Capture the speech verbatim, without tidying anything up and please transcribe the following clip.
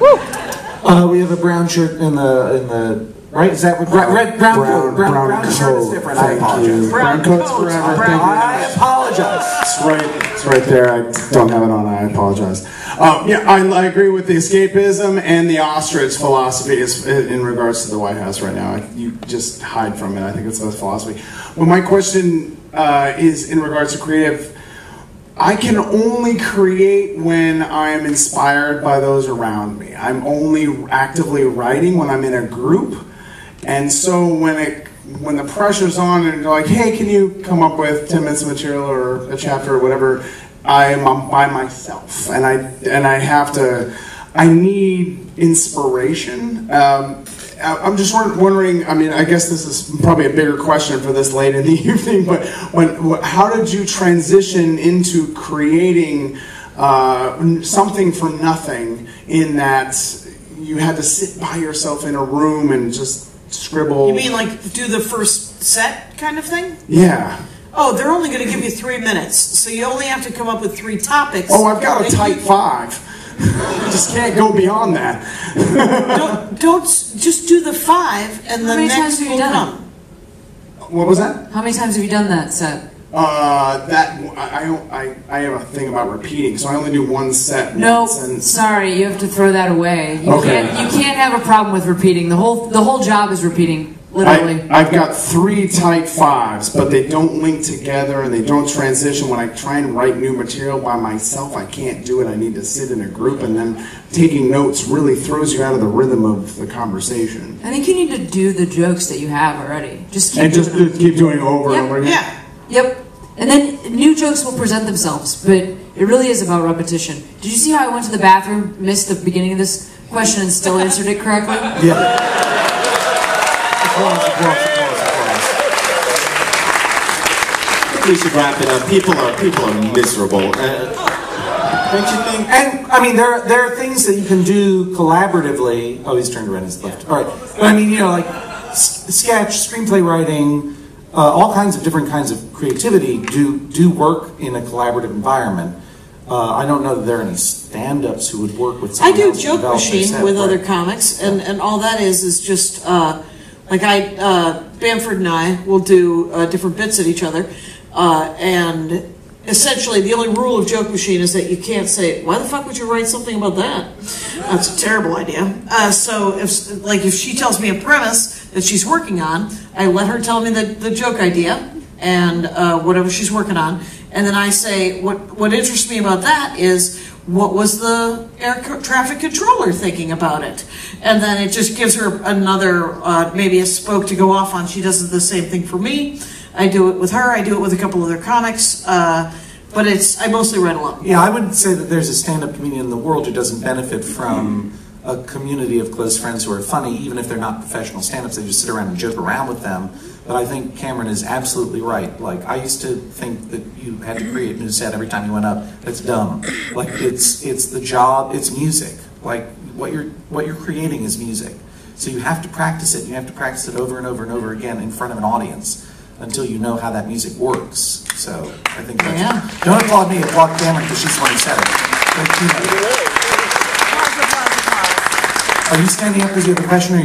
Woo! Uh, we have a brown shirt in the in the right. Is that what brown, red brown brown, brown, brown, brown, brown shirt coat. Is different? Thank I apologize. You. Brown, brown coats forever. Brown. I apologize. It's right. It's right there. I don't have it on. I apologize. Um, yeah, I, I agree with the escapism and the ostrich philosophy is in regards to the White House right now. You just hide from it. I think it's a philosophy. Well, my question uh, is in regards to creative. I can only create when I am inspired by those around me. I'm only actively writing when I'm in a group, and so when it when the pressure's on and like, hey, can you come up with ten minutes of material or a chapter or whatever, I'm, I'm by myself, and I and I have to. I need inspiration. Um, I'm just wondering, I mean, I guess this is probably a bigger question for this late in the evening, but when, how did you transition into creating uh, something from nothing in that you had to sit by yourself in a room and just scribble? You mean like do the first set kind of thing? Yeah. Oh, they're only going to give you three minutes, so you only have to come up with three topics. Oh, I've got a tight five. You just can't go beyond that. don't, don't, just do the five, and the How many next times have you done come. What was that? How many times have you done that set? Uh, that I I I have a thing about repeating, so I only do one set. No, once and... sorry, you have to throw that away. You okay. can't you can't have a problem with repeating. The whole the whole job is repeating. Literally. I, I've got three tight fives, but they don't link together and they don't transition. When I try and write new material by myself, I can't do it. I need to sit in a group, and then taking notes really throws you out of the rhythm of the conversation. I think you need to do the jokes that you have already. Just keep and doing just them. keep doing over yep. and over again. Yeah. Yep. And then new jokes will present themselves, but it really is about repetition. Did you see how I went to the bathroom, missed the beginning of this question, and still answered it correctly? Yeah. Applause, applause, applause, applause. We should wrap it up. People are people are miserable. Uh, don't you think? And I mean, there are, there are things that you can do collaboratively. Oh, he's turned around his left. All right, but I mean, you know, like sketch, screenplay writing, uh, all kinds of different kinds of creativity do do work in a collaborative environment. Uh, I don't know that there are any stand-ups who would work with. I do Joke Machine with other comics, and and all that is is just. Uh, Like I, uh, Bamford and I will do uh, different bits at each other, uh, and essentially the only rule of Joke Machine is that you can't say, why the fuck would you write something about that? That's a terrible idea. Uh, so if, like if she tells me a premise that she's working on, I let her tell me the, the joke idea and uh, whatever she's working on, and then I say, what, what interests me about that is, what was the air traffic controller thinking about it? And then it just gives her another, uh, maybe a spoke to go off on. She does the same thing for me. I do it with her. I do it with a couple other comics. Uh, but it's, I mostly write alone. Yeah, I wouldn't say that there's a stand-up comedian in the world who doesn't benefit from a community of close friends who are funny, even if they're not professional stand-ups. They just sit around and joke around with them. But I think Cameron is absolutely right. Like, I used to think that you had to create a new set every time you went up. That's dumb. Like, it's it's the job, it's music. Like, what you're, what you're creating is music. So you have to practice it, and you have to practice it over and over and over again in front of an audience until you know how that music works. So I think that's... Yeah. Don't applaud me, applaud Cameron, because she's the one who said it. Thank you. Are you standing up because you have a question? Or